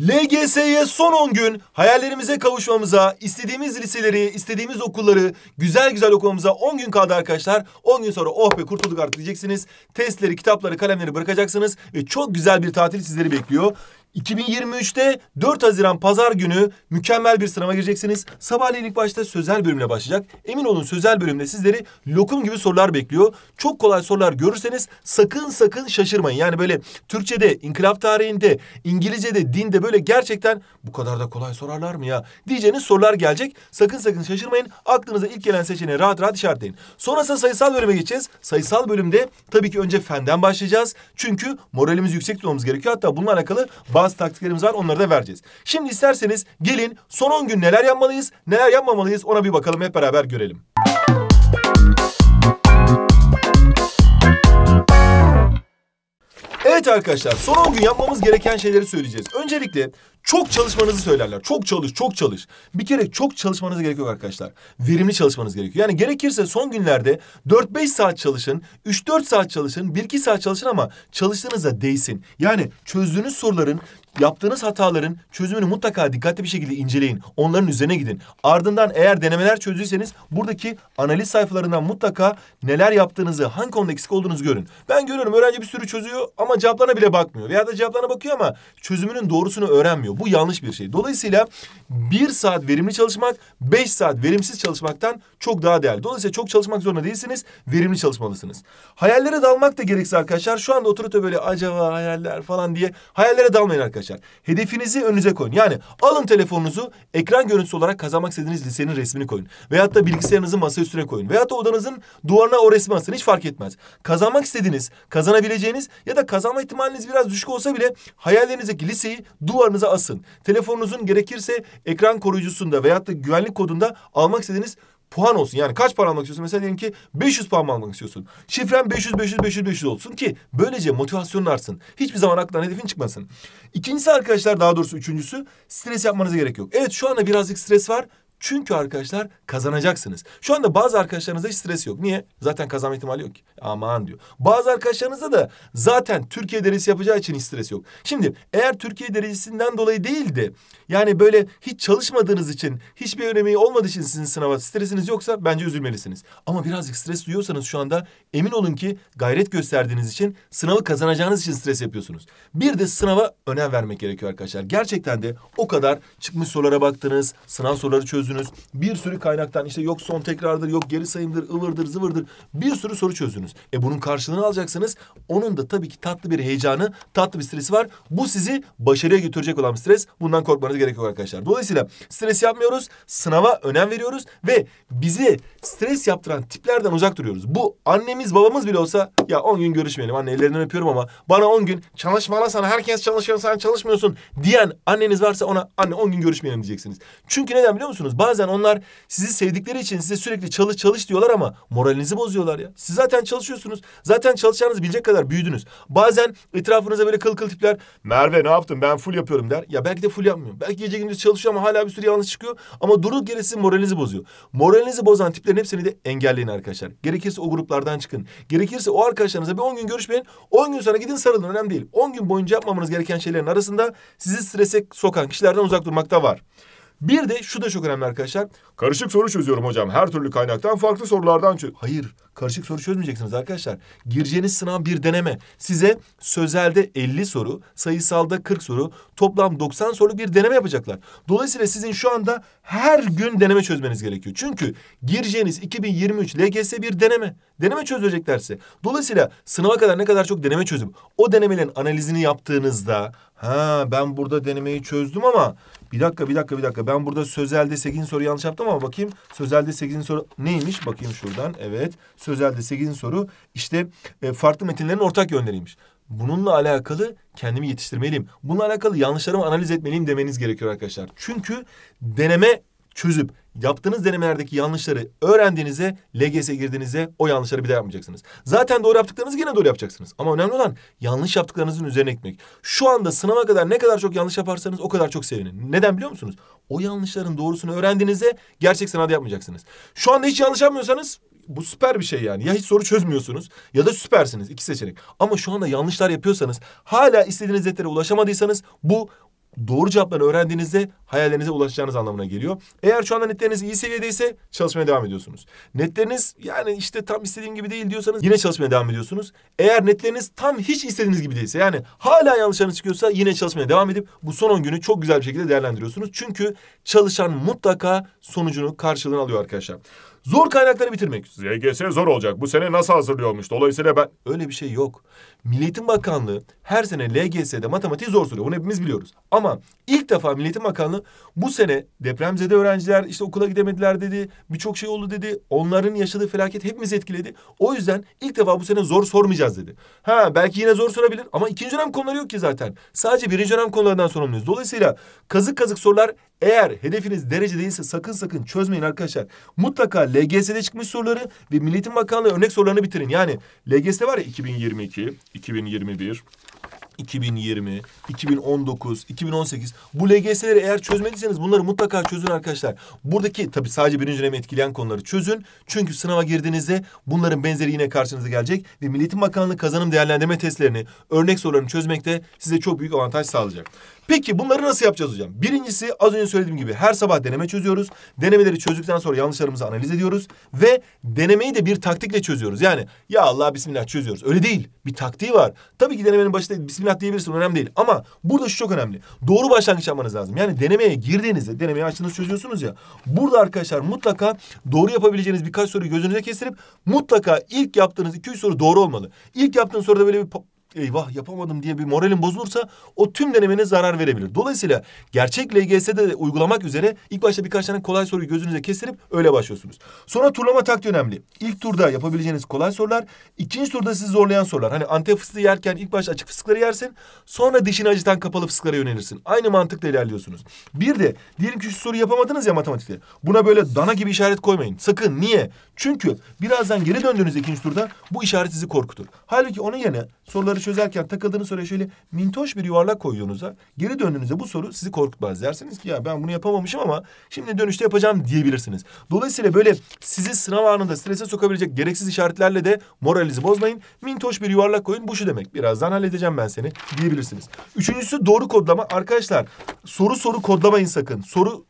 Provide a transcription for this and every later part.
LGS'ye son 10 gün hayallerimize kavuşmamıza, istediğimiz liseleri, istediğimiz okulları güzel güzel okumamıza 10 gün kaldı arkadaşlar. 10 gün sonra oh be kurtulduk artık diyeceksiniz. Testleri, kitapları, kalemleri bırakacaksınız ve çok güzel bir tatil sizleri bekliyor. 2023'te 4 Haziran Pazar günü mükemmel bir sınava gireceksiniz. Sabahleyin ilk başta sözel bölümüne başlayacak. Emin olun sözel bölümde sizleri lokum gibi sorular bekliyor. Çok kolay sorular görürseniz sakın şaşırmayın. Yani böyle Türkçe'de, inkılap tarihinde, İngilizce'de, dinde böyle gerçekten bu kadar da kolay sorarlar mı ya diyeceğiniz sorular gelecek. Sakın şaşırmayın. Aklınıza ilk gelen seçeneği rahat işaretleyin. Sonrasında sayısal bölüme geçeceğiz. Sayısal bölümde tabii ki önce fenden başlayacağız. Çünkü moralimiz yüksek tutmamız gerekiyor. Hatta bununla alakalı bazı taktiklerimiz var, onları da vereceğiz. Şimdi isterseniz gelin son 10 gün neler yapmalıyız, neler yapmamalıyız ona bir bakalım, hep beraber görelim. Evet arkadaşlar, son 10 gün yapmamız gereken şeyleri söyleyeceğiz. Öncelikle çok çalışmanızı söylerler. Çok çalış. Bir kere çok çalışmanız gerekiyor arkadaşlar. Verimli çalışmanız gerekiyor. Yani gerekirse son günlerde 4-5 saat çalışın, 3-4 saat çalışın, 1-2 saat çalışın ama çalıştığınızda değsin. Yani çözdüğünüz soruların, yaptığınız hataların çözümünü mutlaka dikkatli bir şekilde inceleyin. Onların üzerine gidin. Ardından eğer denemeler çözdüyseniz buradaki analiz sayfalarından mutlaka neler yaptığınızı, hangi konuda eksik olduğunuzu görün. Ben görüyorum öğrenci bir sürü çözüyor ama cevaplarına bile bakmıyor. Veya da cevaplarına bakıyor ama çözümünün doğrusunu öğrenmiyor. Bu yanlış bir şey. Dolayısıyla 1 saat verimli çalışmak 5 saat verimsiz çalışmaktan çok daha değerli. Dolayısıyla çok çalışmak zorunda değilsiniz. Verimli çalışmalısınız. Hayallere dalmak da gerekse arkadaşlar. Şu anda oturup da böyle acaba hayaller falan diye hayallere dalmayın arkadaşlar. Hedefinizi önünüze koyun. Yani alın telefonunuzu, ekran görüntüsü olarak kazanmak istediğiniz lisenin resmini koyun. Veyahut da bilgisayarınızın masa üstüne koyun. Veyahut da odanızın duvarına o resmi asın. Hiç fark etmez. Kazanmak istediğiniz, kazanabileceğiniz ya da kazanma ihtimaliniz biraz düşük olsa bile hayallerinizdeki liseyi duvarınıza asın. Telefonunuzun gerekirse ekran koruyucusunda veyahut da güvenlik kodunda almak istediğiniz puan olsun. Yani kaç para almak istiyorsun? Mesela diyelim ki 500 puan almak istiyorsun. Şifren 500 olsun ki böylece motivasyonun artsın. Hiçbir zaman aklından hedefin çıkmasın. İkincisi arkadaşlar, daha doğrusu üçüncüsü, stres yapmanıza gerek yok. Evet, şu anda birazcık stres var. Çünkü arkadaşlar kazanacaksınız. Şu anda bazı arkadaşlarınızda hiç stres yok. Niye? Zaten kazanma ihtimali yok ki. Aman diyor. Bazı arkadaşlarınızda da zaten Türkiye derecesi yapacağı için hiç stres yok. Şimdi eğer Türkiye derecesinden dolayı değil de yani böyle hiç çalışmadığınız için, hiçbir önemi olmadığı için sizin sınava stresiniz yoksa bence üzülmelisiniz. Ama birazcık stres duyuyorsanız şu anda emin olun ki gayret gösterdiğiniz için, sınavı kazanacağınız için stres yapıyorsunuz. Bir de sınava önem vermek gerekiyor arkadaşlar. Gerçekten de o kadar çıkmış sorulara baktınız, sınav soruları çözdünüz. Bir sürü kaynaktan işte yok son tekrardır, yok geri sayımdır, ıvırdır, zıvırdır bir sürü soru çözdünüz. Bunun karşılığını alacaksınız. Onun da tabii ki tatlı bir heyecanı, tatlı bir stresi var. Bu sizi başarıya götürecek olan bir stres. Bundan korkmanız gerekiyor arkadaşlar. Dolayısıyla stres yapmıyoruz, sınava önem veriyoruz ve bizi stres yaptıran tiplerden uzak duruyoruz. Bu annemiz, babamız bile olsa ya 10 gün görüşmeyelim anne, ellerinden öpüyorum ama bana 10 gün çalışma, sana herkes çalışıyor sen çalışmıyorsun diyen anneniz varsa ona anne 10 gün görüşmeyelim diyeceksiniz. Çünkü neden biliyor musunuz? Bazen onlar sizi sevdikleri için size sürekli çalış çalış diyorlar ama moralinizi bozuyorlar ya. Siz zaten çalışıyorsunuz. Zaten çalışacağınızı bilecek kadar büyüdünüz. Bazen etrafınıza böyle kıl kıl tipler, Merve ne yaptın ben full yapıyorum der. Ya belki de full yapmıyor. Belki gece gündüz çalışıyor ama hala bir sürü yanlış çıkıyor. Ama durduk yere sizin moralinizi bozuyor. Moralinizi bozan tiplerin hepsini de engelleyin arkadaşlar. Gerekirse o gruplardan çıkın. Gerekirse o arkadaşlarınıza bir 10 gün görüşmeyin. 10 gün sonra gidin sarılın, önemli değil. 10 gün boyunca yapmamanız gereken şeylerin arasında sizi strese sokan kişilerden uzak durmak da var. Bir de şu da çok önemli arkadaşlar. Karışık soru çözüyorum hocam. Her türlü kaynaktan, farklı sorulardan çöz. Hayır. Karışık soru çözmeyeceksiniz arkadaşlar. Gireceğiniz sınav bir deneme. Size sözelde 50 soru, sayısalda 40 soru, toplam 90 soruluk bir deneme yapacaklar. Dolayısıyla sizin şu anda her gün deneme çözmeniz gerekiyor. Çünkü gireceğiniz 2023 LGS bir deneme. Deneme çözeceklerse. Dolayısıyla sınava kadar ne kadar çok deneme çözüp o denemelerin analizini yaptığınızda, ha ben burada denemeyi çözdüm ama bir dakika. Ben burada sözelde 8. soru yanlış yaptım ama bakayım. Sözelde 8. soru neymiş? Bakayım şuradan. Evet. Sözelde 8. soru işte farklı metinlerin ortak yönleriymiş. Bununla alakalı kendimi yetiştirmeliyim. Bununla alakalı yanlışlarımı analiz etmeliyim demeniz gerekiyor arkadaşlar. Çünkü deneme çözüp yaptığınız denemelerdeki yanlışları öğrendiğinizde, LGS'ye girdiğinizde o yanlışları bir daha yapmayacaksınız. Zaten doğru yaptıklarınızı yine doğru yapacaksınız. Ama önemli olan yanlış yaptıklarınızın üzerine gitmek. Şu anda sınava kadar ne kadar çok yanlış yaparsanız o kadar çok sevinin. Neden biliyor musunuz? O yanlışların doğrusunu öğrendiğinizde gerçek sınavda yapmayacaksınız. Şu anda hiç yanlış yapmıyorsanız bu süper bir şey yani. Ya hiç soru çözmüyorsunuz ya da süpersiniz. İki seçenek. Ama şu anda yanlışlar yapıyorsanız, hala istediğiniz hedeflere ulaşamadıysanız bu doğru cevapları öğrendiğinizde hayallerinize ulaşacağınız anlamına geliyor. Eğer şu anda netleriniz iyi seviyedeyse çalışmaya devam ediyorsunuz. Netleriniz yani işte tam istediğim gibi değil diyorsanız yine çalışmaya devam ediyorsunuz. Eğer netleriniz tam hiç istediğiniz gibi değilse yani hala yanlışlarınız çıkıyorsa yine çalışmaya devam edip bu son 10 günü çok güzel bir şekilde değerlendiriyorsunuz. Çünkü çalışan mutlaka sonucunu karşılığını alıyor arkadaşlar. Zor kaynakları bitirmek. LGS zor olacak. Bu sene nasıl hazırlıyormuş? Dolayısıyla ben... Öyle bir şey yok. Milli Eğitim Bakanlığı her sene LGS'de matematiği zor soruyor. Bunu hepimiz biliyoruz. Ama ilk defa Milli Eğitim Bakanlığı bu sene depremzede öğrenciler işte okula gidemediler dedi. Birçok şey oldu dedi. Onların yaşadığı felaket hepimizi etkiledi. O yüzden ilk defa bu sene zor sormayacağız dedi. Ha belki yine zor sorabilir ama ikinci dönem konuları yok ki zaten. Sadece birinci dönem konularından sorumluyuz. Dolayısıyla kazık kazık sorular... Eğer hedefiniz derece değilse sakın çözmeyin arkadaşlar. Mutlaka LGS'de çıkmış soruları ve Milli Eğitim Bakanlığı örnek sorularını bitirin. Yani LGS'de var ya 2022, 2021, 2020, 2019, 2018. Bu LGS'leri eğer çözmediyseniz bunları mutlaka çözün arkadaşlar. Buradaki tabii sadece birinci dönemi etkileyen konuları çözün. Çünkü sınava girdiğinizde bunların benzeri yine karşınıza gelecek. Ve Milli Eğitim Bakanlığı kazanım değerlendirme testlerini, örnek sorularını çözmekte size çok büyük avantaj sağlayacak. Peki bunları nasıl yapacağız hocam? Birincisi az önce söylediğim gibi her sabah deneme çözüyoruz. Denemeleri çözdükten sonra yanlışlarımızı analiz ediyoruz. Ve denemeyi de bir taktikle çözüyoruz. Yani ya Allah bismillah çözüyoruz. Öyle değil. Bir taktiği var. Tabii ki denemenin başında bismillah diyebilirsin. Önemli değil. Ama burada şu çok önemli. Doğru başlangıç yapmanız lazım. Yani denemeye girdiğinizde denemeyi açtığınızda çözüyorsunuz ya. Burada arkadaşlar mutlaka doğru yapabileceğiniz birkaç soruyu gözünüze kestirip mutlaka ilk yaptığınız 2-3 soru doğru olmalı. İlk yaptığınız soruda böyle bir... Eyvah yapamadım diye bir moralin bozulursa o tüm denemene zarar verebilir. Dolayısıyla gerçek LGS'de uygulamak üzere ilk başta birkaç tane kolay soruyu gözünüze kestirip öyle başlıyorsunuz. Sonra turlama taktiği önemli. İlk turda yapabileceğiniz kolay sorular, ikinci turda sizi zorlayan sorular. Hani antep fıstığı yerken ilk başta açık fıstıkları yersin, sonra dişini acıtan kapalı fıstıklara yönelirsin. Aynı mantıkla ilerliyorsunuz. Bir de diyelim ki şu soruyu yapamadınız ya matematikte. Buna böyle dana gibi işaret koymayın. Sakın niye? Çünkü birazdan geri döndüğünüz ikinci turda bu işaret sizi korkutur. Halbuki onun yerine soruları çözerken takıldığınız soruya şöyle mintoş bir yuvarlak koyduğunuzda geri döndüğünüzde bu soru sizi korkutmaz. Dersiniz ki ya ben bunu yapamamışım ama şimdi dönüşte yapacağım diyebilirsiniz. Dolayısıyla böyle sizi sınav anında strese sokabilecek gereksiz işaretlerle de moralinizi bozmayın. Mintoş bir yuvarlak koyun bu şu demek. Birazdan halledeceğim ben seni diyebilirsiniz. Üçüncüsü doğru kodlama. Arkadaşlar soru kodlamayın sakın. Soru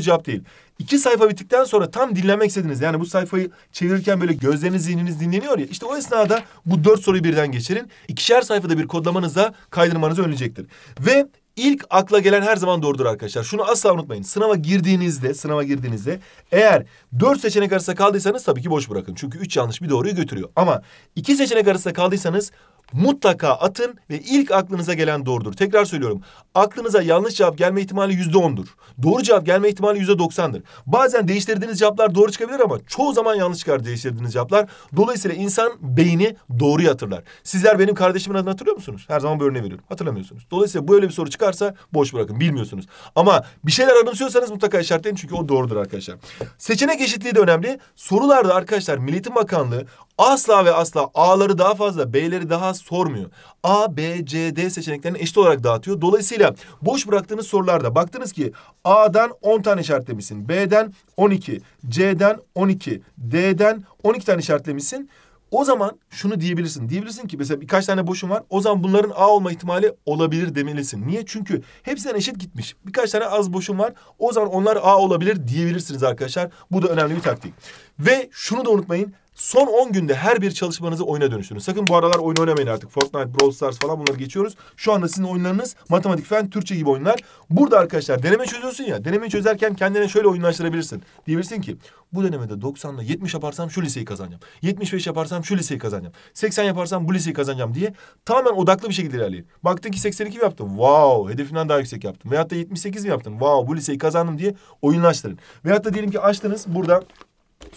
cevap değil. 2 sayfa bittikten sonra tam dinlenmek istediniz. Yani bu sayfayı çevirirken böyle gözleriniz, zihniniz dinleniyor ya. İşte o esnada bu 4 soruyu birden geçirin. 2'şer sayfada bir kodlamanızla kaydırmanızı önleyecektir. Ve ilk akla gelen her zaman doğrudur arkadaşlar. Şunu asla unutmayın. Sınava girdiğinizde eğer 4 seçenek arasında kaldıysanız tabii ki boş bırakın. Çünkü 3 yanlış bir doğruyu götürüyor. Ama 2 seçenek arasında kaldıysanız mutlaka atın ve ilk aklınıza gelen doğrudur. Tekrar söylüyorum. Aklınıza yanlış cevap gelme ihtimali %10'dur. Doğru cevap gelme ihtimali %90'dır. Bazen değiştirdiğiniz cevaplar doğru çıkabilir ama çoğu zaman yanlış çıkar değiştirdiğiniz cevaplar. Dolayısıyla insan beyni doğruya hatırlar. Sizler benim kardeşimin adını hatırlıyor musunuz? Her zaman böyle örneği veriyorum. Hatırlamıyorsunuz. Dolayısıyla böyle bir soru çıkarsa boş bırakın. Bilmiyorsunuz. Ama bir şeyler anımsıyorsanız mutlaka işaretleyin çünkü o doğrudur arkadaşlar. Seçenek eşitliği de önemli. Sorularda arkadaşlar Milli Eğitim Bakanlığı asla ve asla A'ları daha fazla, B'leri daha az sormuyor. A, B, C, D seçeneklerini eşit olarak dağıtıyor. Dolayısıyla boş bıraktığınız sorularda baktınız ki A'dan 10 tane işaretlemişsin. B'den 12, C'den 12, D'den 12 tane işaretlemişsin. O zaman şunu diyebilirsin. Diyebilirsin ki mesela birkaç tane boşum var. O zaman bunların A olma ihtimali olabilir demelisin. Niye? Çünkü hepsinden eşit gitmiş. Birkaç tane az boşum var. O zaman onlar A olabilir diyebilirsiniz arkadaşlar. Bu da önemli bir taktik. Ve şunu da unutmayın. Son 10 günde her bir çalışmanızı oyuna dönüştürün. Sakın bu aralar oyun oynamayın artık. Fortnite, Brawl Stars falan bunları geçiyoruz. Şu anda sizin oyunlarınız matematik, fen, Türkçe gibi oyunlar. Burada arkadaşlar deneme çözüyorsun ya. Denemeyi çözerken kendine şöyle oyunlaştırabilirsin. Diyebilirsin ki bu denemede 90'la 70 yaparsam şu liseyi kazanacağım. 75 yaparsam şu liseyi kazanacağım. 80 yaparsam bu liseyi kazanacağım diye tamamen odaklı bir şekilde ilerleyin. Baktın ki 82 mi yaptım? Wow! Hedefimden daha yüksek yaptım. Veyahut da 78 mi yaptım? Wow! Bu liseyi kazandım diye oyunlaştırın. Veyahut da diyelim ki açtınız burada...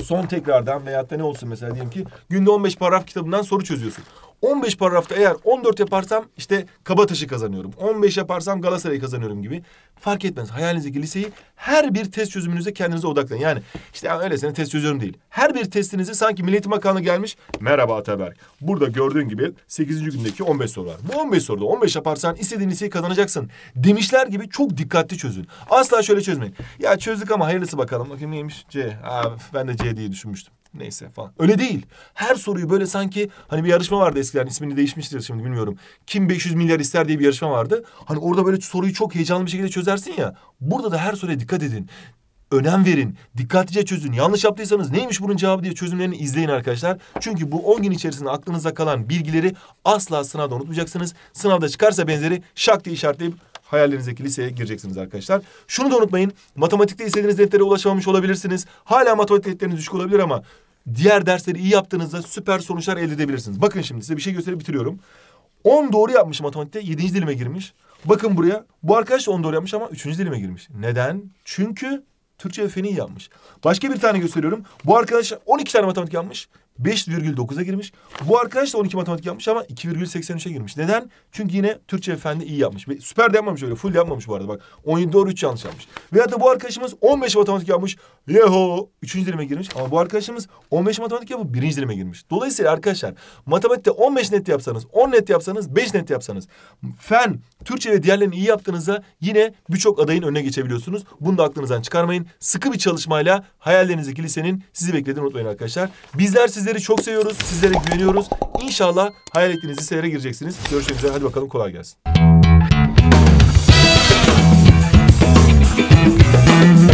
Son tekrardan veyahut da ne olsun mesela diyelim ki günde 15 paragraf kitabından soru çözüyorsun. 15 paragrafta eğer 14 yaparsam işte Kabataş'ı kazanıyorum. 15 yaparsam Galatasaray'ı kazanıyorum gibi. Fark etmez. Hayalinizdeki liseyi her bir test çözümünüze kendinize odaklayın. Yani işte öylesine test çözüyorum değil. Her bir testinizi sanki Milli Eğitim Bakanlığı gelmiş. Merhaba Ataberk. Burada gördüğün gibi 8. gündeki 15 soru var. Bu 15 soruda 15 yaparsan istediğin liseyi kazanacaksın demişler gibi çok dikkatli çözün. Asla şöyle çözmeyin. Ya çözdük ama hayırlısı bakalım. Bakayım neymiş? C. Ben de C diye düşünmüştüm. neyse falan. Öyle değil. Her soruyu böyle sanki hani bir yarışma vardı eskiden, ismini değişmiştir şimdi bilmiyorum. Kim 500 milyar ister diye bir yarışma vardı. Hani orada böyle soruyu çok heyecanlı bir şekilde çözersin ya. Burada da her soruya dikkat edin. Önem verin. Dikkatlice çözün. Yanlış yaptıysanız neymiş bunun cevabı diye çözümlerini izleyin arkadaşlar. Çünkü bu 10 gün içerisinde aklınıza kalan bilgileri asla sınavda unutmayacaksınız. Sınavda çıkarsa benzeri şak diye işaretleyip hayallerinizdeki liseye gireceksiniz arkadaşlar. Şunu da unutmayın. Matematikte istediğiniz netlere ulaşamamış olabilirsiniz. Hala matematik netleriniz düşük olabilir ama diğer dersleri iyi yaptığınızda süper sonuçlar elde edebilirsiniz. Bakın şimdi size bir şey gösterip bitiriyorum. 10 doğru yapmış matematikte. 7. dilime girmiş. Bakın buraya. Bu arkadaş da 10 doğru yapmış ama 3. dilime girmiş. Neden? Çünkü Türkçe ve feni yapmış. Başka bir tane gösteriyorum. Bu arkadaş 12 tane matematik yapmış. 5,9'a girmiş. Bu arkadaş da 12 matematik yapmış ama 2,83'e girmiş. Neden? Çünkü yine Türkçe ve fende iyi yapmış. Ve süper de yapmamış öyle. Full yapmamış bu arada bak. 17 doğru 3 yanlış yapmış. Veyahut da bu arkadaşımız 15 matematik yapmış. Yeho! 3. dilime girmiş. Ama bu arkadaşımız 15 matematik yapıp 1. dilime girmiş. Dolayısıyla arkadaşlar matematikte 15 net yapsanız, 10 net yapsanız, 5 net yapsanız, fen, Türkçe ve diğerlerini iyi yaptığınızda yine birçok adayın önüne geçebiliyorsunuz. Bunu da aklınızdan çıkarmayın. Sıkı bir çalışmayla hayallerinizdeki lisenin sizi beklediğini unutmayın arkadaşlar. Bizler sizleri çok seviyoruz. Sizlere güveniyoruz. İnşallah hayal ettiğiniz liselere gireceksiniz. Görüşmek üzere. Hadi bakalım, kolay gelsin.